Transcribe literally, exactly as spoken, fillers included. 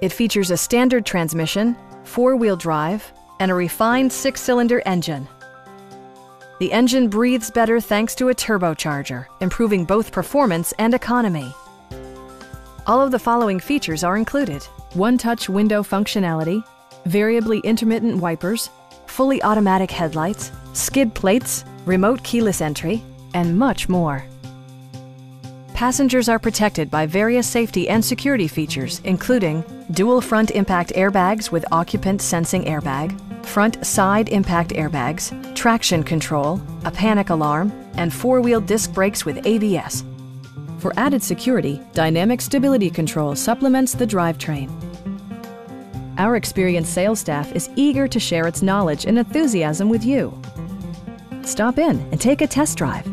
It features a standard transmission, four-wheel drive, and a refined six-cylinder engine. The engine breathes better thanks to a turbocharger, improving both performance and economy. All of the following features are included: one-touch window functionality, variably intermittent wipers, fully automatic headlights, skid plates, remote keyless entry, and much more. Passengers are protected by various safety and security features, including dual front impact airbags with occupant sensing airbag, front side impact airbags, traction control, a panic alarm, and four-wheel disc brakes with A B S. For added security, Dynamic Stability Control supplements the drivetrain. Our experienced sales staff is eager to share its knowledge and enthusiasm with you. Stop in and take a test drive.